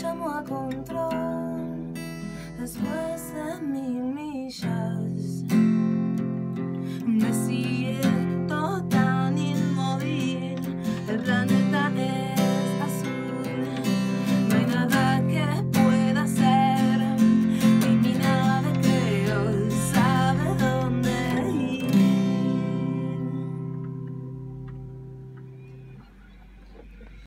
chamou a control. As words that me, me shows.